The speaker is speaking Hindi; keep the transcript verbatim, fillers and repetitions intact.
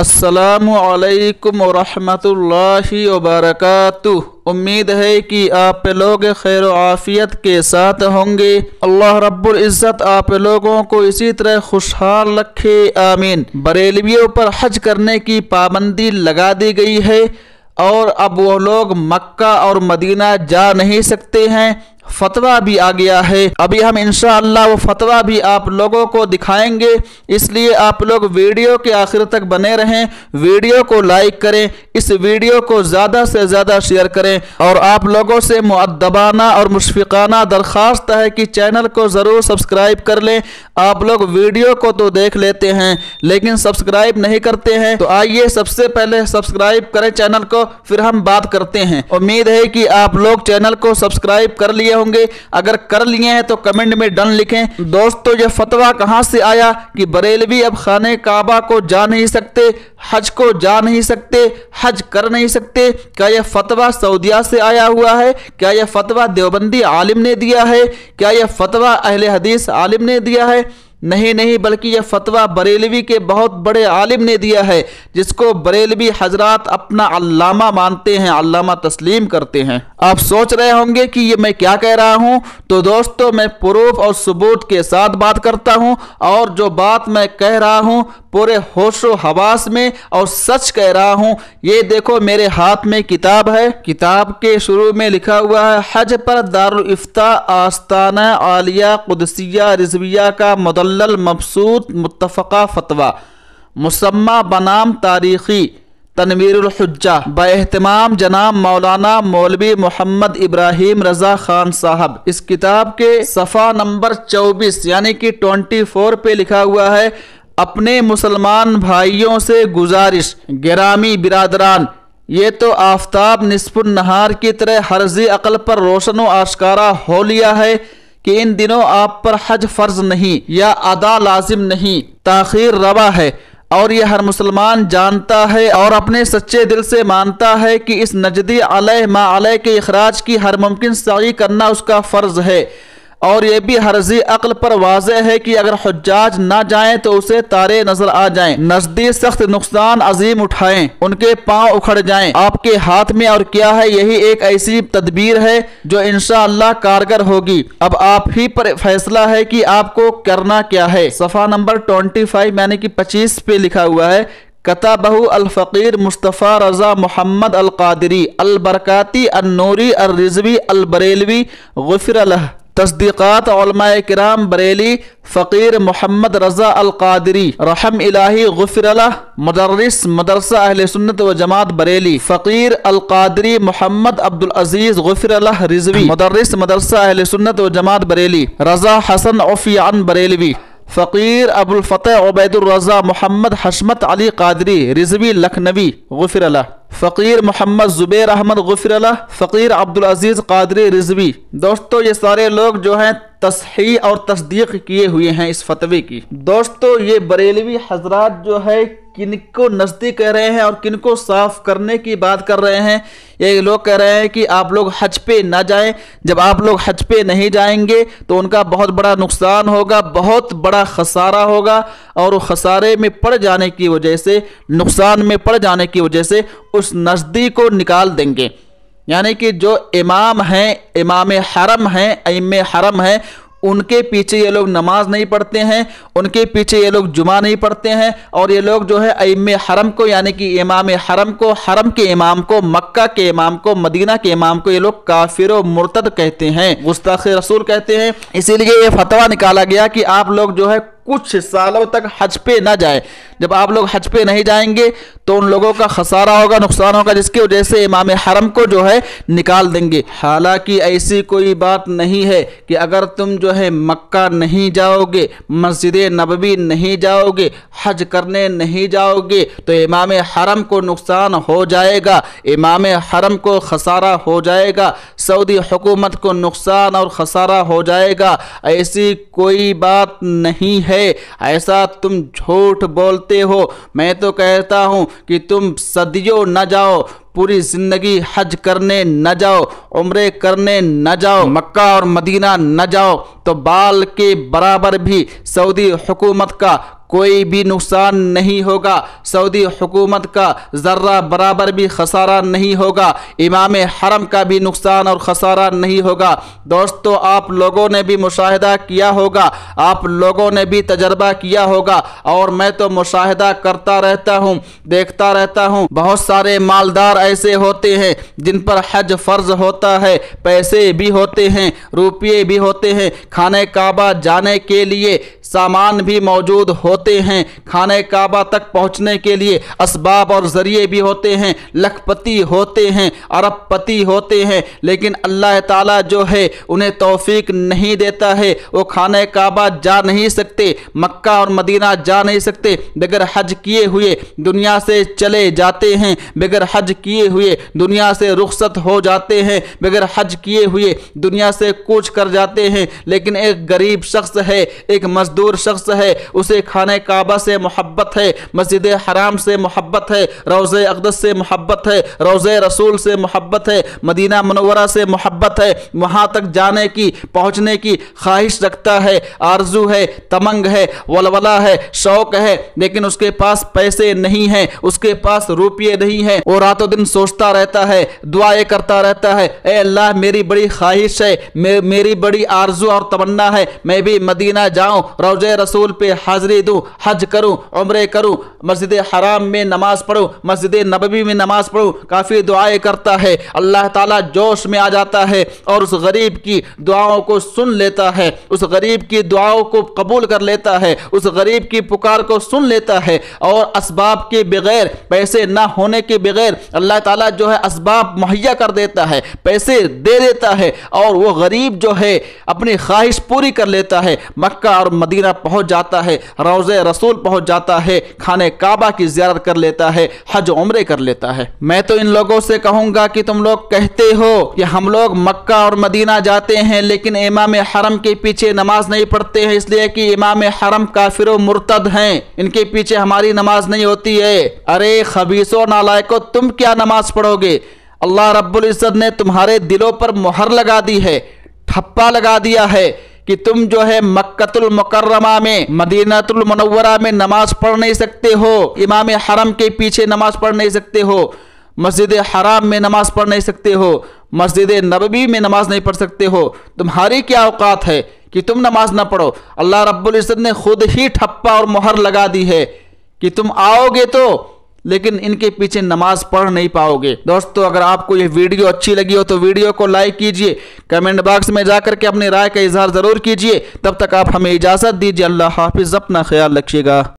अस्सलामु अलैकुम व रहमतुल्लाहि व बरकातुहू। उम्मीद है कि आप लोग खैर आफ़ियत के साथ होंगे। अल्लाह रब्बुल इज़्ज़त आप लोगों को इसी तरह खुशहाल रखे, आमीन। बरेलवियों पर हज करने की पाबंदी लगा दी गई है और अब वो लोग मक्का और मदीना जा नहीं सकते हैं। फतवा भी आ गया है, अभी हम इंशाअल्लाह वो फतवा भी आप लोगों को दिखाएंगे, इसलिए आप लोग वीडियो के आखिर तक बने रहें। वीडियो को लाइक करें, इस वीडियो को ज़्यादा से ज़्यादा शेयर करें और आप लोगों से मुअद्दबाना और मुशफ़िक़ाना दरख्वास्त है कि चैनल को ज़रूर सब्सक्राइब कर लें। आप लोग वीडियो को तो देख लेते हैं लेकिन सब्सक्राइब नहीं करते हैं, तो आइए सबसे पहले सब्सक्राइब करें चैनल को, फिर हम बात करते हैं। उम्मीद है कि आप लोग चैनल को सब्सक्राइब कर लिए होंगे, अगर कर लिए हैं तो कमेंट में डन लिखें। दोस्तों, यह फतवा कहां से आया कि बरेलवी अब खाने काबा को जा नहीं सकते, हज को जा नहीं सकते, हज कर नहीं सकते? क्या यह फतवा सऊदिया से आया हुआ है? क्या यह फतवा देवबंदी आलिम ने दिया है? क्या यह फतवा अहले हदीस आलिम ने दिया है? नहीं नहीं, बल्कि यह फतवा बरेलवी के बहुत बड़े आलिम ने दिया है, जिसको बरेलवी हजरात अपना अल्लामा मानते हैं, अल्लामा तस्लीम करते हैं। आप सोच रहे होंगे कि ये मैं क्या कह रहा हूँ, तो दोस्तों मैं प्रूफ और सबूत के साथ बात करता हूँ और जो बात मैं कह रहा हूँ पूरे होशो हवास में और सच कह रहा हूँ। ये देखो मेरे हाथ में किताब है, किताब के शुरू में लिखा हुआ है हज पर दारुल इफ्ता आस्ताना आलिया कुदसिया रिज़विया का मदल मबसूत मुत्तफ़क़ा फतवा मुसम्मा बनाम तारीख़ी तनवीरुल हुज्जा बएहतिमाम जनाब मौलाना मौलवी मोहम्मद इब्राहीम रजा खान साहब। इस किताब के सफ़ा नंबर चौबीस यानी कि ट्वेंटी फोर पे लिखा हुआ है, अपने मुसलमान भाइयों से गुजारिश, गिरामी बिरादरान, ये तो आफ्ताब निस्फुन नहार की तरह हर्ज़ी अकल पर रोशन व आश्कारा हो लिया है कि इन दिनों आप पर हज फर्ज नहीं या अदा लाजिम नहीं, ताखीर रवा है, और यह हर मुसलमान जानता है और अपने सच्चे दिल से मानता है कि इस नजदी अलैह मा अलैह के इखराज की हर मुमकिन सही करना उसका फ़र्ज़ है। और यह भी हर्जी अक्ल पर वाजह है कि अगर हज्जाज ना जाएं तो उसे तारे नजर आ जाएं, नजदी सख्त नुकसान अजीम उठाएं, उनके पांव उखड़ जाएं। आपके हाथ में और क्या है, यही एक ऐसी तदबीर है जो इंशाअल्लाह कारगर होगी। अब आप ही पर फैसला है कि आपको करना क्या है। सफ़ा नंबर ट्वेंटी फाइव यानी कि पच्चीस पे लिखा हुआ है, कताबहू अल-फ़क़ीर मुस्तफ़ा रजा मोहम्मद अल-क़ादरी अल-बरकाती अन-नूरी अर-रिज़वी अल-बरेलवी गुफ़िर लह, तस्दीक़ात उलमाए किराम बरेली फ़क़ीर मोहम्मद रज़ा अल-क़ादरी रहम इलाही गुफ़िर लह, मदरस मदरसा अहले सुनत व जमात बरेली फ़क़ीर अल-क़ादरी मोहम्मद अब्दुल अजीज़ गुफ़िर लह रिज़वी, मदरस मदरसा अहले सुनत व जमात बरेली रज़ा हसन उफ़ियान बरेलवी फ़क़ीर अबुलफैदा मोहम्मद मोहम्मद हश्मत अली कादरी रिज़वी लखनवी गुफ़िर लह, फ़क़ीर मोहम्मद जुबेर अहमद गुफ़िर लह, फ़क़ीर अब्दुल अजीज़ कादरी रिज़वी। दोस्तों, ये सारे लोग जो हैं तस्ही और तस्दीक किए हुए हैं इस फतवे की। दोस्तों, ये बरेलवी हजरात जो है किनको नजदीक कह रहे हैं और किनको साफ करने की बात कर रहे हैं। ये लोग कह रहे हैं कि आप लोग हज पे ना जाएं, जब आप लोग हज पे नहीं जाएंगे तो उनका बहुत बड़ा नुकसान होगा, बहुत बड़ा खसारा होगा और खसारे में पड़ जाने की वजह से, नुकसान में पड़ जाने की वजह से उस नजदी को निकाल देंगे। यानी कि जो इमाम हैं, इमाम हरम हैं, अइम्मे हरम हैं, उनके पीछे ये लोग नमाज नहीं पढ़ते हैं, उनके पीछे ये लोग जुमा नहीं पढ़ते हैं और ये लोग जो है अइम्मे हरम को यानी कि इमाम हरम को, हरम के इमाम को, मक्का के इमाम को, मदीना के इमाम को ये लोग काफिर और मुर्तद कहते हैं, गुस्ताखे रसूल कहते हैं। इसीलिए ये फतवा निकाला गया कि आप लोग जो है कुछ सालों तक हज पे ना जाए। जब आप लोग हज पे नहीं जाएंगे तो उन लोगों का खसारा होगा, नुकसान होगा, जिसकी वजह से इमाम हरम को जो है निकाल देंगे। हालांकि ऐसी कोई बात नहीं है कि अगर तुम जो है मक्का नहीं जाओगे, मस्जिद नबवी नहीं जाओगे, हज करने नहीं जाओगे तो इमाम हरम को नुकसान हो जाएगा, इमाम हरम को खसारा हो जाएगा, सऊदी हुकूमत को नुकसान और खसारा हो जाएगा। ऐसी कोई बात नहीं है, ऐसा तुम झूठ बोलते हो। मैं तो कहता हूँ कि तुम सदियों न जाओ, पूरी ज़िंदगी हज करने न जाओ, उम्रे करने न जाओ, मक्का और मदीना न जाओ तो बाल के बराबर भी सऊदी हुकूमत का कोई भी नुकसान नहीं होगा, सऊदी हुकूमत का ज़र्रा बराबर भी खसारा नहीं होगा, इमाम हरम का भी नुकसान और खसारा नहीं होगा। दोस्तों, आप लोगों ने भी मुशाहिदा किया होगा, आप लोगों ने भी तजर्बा किया होगा, और मैं तो मुशाहिदा करता रहता हूँ, देखता रहता हूँ। बहुत सारे मालदार ऐसे होते हैं जिन पर हज फ़र्ज होता है, पैसे भी होते हैं, रुपये भी होते हैं, खाने काबा जाने के लिए सामान भी मौजूद होते हैं, खाने काबा तक पहुंचने के लिए असबाब और ज़रिए भी होते हैं, लखपति होते हैं, अरबपति होते हैं, लेकिन अल्लाह ताला जो है उन्हें तौफीक नहीं देता है। वो खाने काबा जा नहीं सकते, मक्का और मदीना जा नहीं सकते, बगैर हज किए हुए दुनिया से चले जाते हैं, बगैर हज किए हुए दुनिया से रुखसत हो जाते हैं, बगैर हज किए हुए दुनिया से कूच कर जाते हैं। लेकिन एक गरीब शख्स है, एक मजदूर शख्स है, उसे खाने काबा से मोहब्बत है, मस्जिद हराम से मोहब्बत है, रोज़े अक़दस से मोहब्बत है, रोज़े रसूल से मोहब्बत है, मदीना मनव्वरा से मोहब्बत है, वहाँ तक जाने की पहुँचने की ख्वाहिश रखता है, आरज़ू है, तमंग है, वलवला है, शौक़ है, लेकिन उसके पास पैसे नहीं हैं, उसके पास रुपये नहीं हैं। वो रातों दिन सोचता रहता है, दुआएँ करता रहता है, ए अल्लाह मेरी बड़ी ख्वाहिश है, मे, मेरी बड़ी आरज़ू और तमन्ना है, मैं भी मदीना जाऊँ, रोज़े रसूल पे हाज़री दूँ, हज करूँ, उम्रे करूँ, मस्जिद हराम में नमाज़ पढ़ूँ, मस्जिद नबवी में नमाज़ पढ़ूँ। काफ़ी दुआएं करता है, अल्लाह ताला जोश में आ जाता है और उस गरीब की दुआओं को सुन लेता है, उस गरीब की दुआओं को कबूल कर लेता है, उस गरीब की पुकार को सुन लेता है। और असबाब के बगैर, पैसे ना होने के बगैर अल्लाह ताला जो है असबाब मुहैया कर देता है, पैसे दे देता है, और वो गरीब जो है अपनी ख्वाहिश पूरी कर लेता है, मक्का और मदीना पहुंच जाता है, रोज़े रसूल पहुंच जाता है, खाने काबा की ज़ियारत कर लेता है, हज उम्रे कर लेता है। मैं तो इन लोगों से कहूँगा कि तुम लोग कहते हो कि हम लोग मक्का और मदीना जाते हैं लेकिन इमाम हरम के पीछे नमाज नहीं पढ़ते हैं, इसलिए कि इमाम हरम काफिर और मुर्तद हैं, इनके पीछे हमारी नमाज नहीं होती है। अरे खबीसो नालायको, तुम क्या नमाज पढ़ोगे? अल्लाह रब्बुल इज्जत ने तुम्हारे दिलों पर मोहर लगा दी है, ठप्पा लगा दिया है कि तुम जो है मक्कतुल मुकर्रमा में, मदीनातुल मुनव्वरा में नमाज पढ़ नहीं सकते हो, इमाम हरम के पीछे नमाज पढ़ नहीं सकते हो, मस्जिद हराम में नमाज पढ़ नहीं सकते हो, मस्जिद नबवी में नमाज नहीं पढ़ सकते हो। तुम्हारी क्या औकात है कि तुम नमाज ना पढ़ो? अल्लाह रब्बुल इज्जत ने खुद ही ठप्पा और मोहर लगा दी है कि तुम आओगे तो, लेकिन इनके पीछे नमाज पढ़ नहीं पाओगे। दोस्तों, अगर आपको यह वीडियो अच्छी लगी हो तो वीडियो को लाइक कीजिए, कमेंट बॉक्स में जाकर के अपनी राय का इजहार ज़रूर कीजिए। तब तक आप हमें इजाज़त दीजिए। अल्लाह हाफिज़, अपना ख्याल रखिएगा।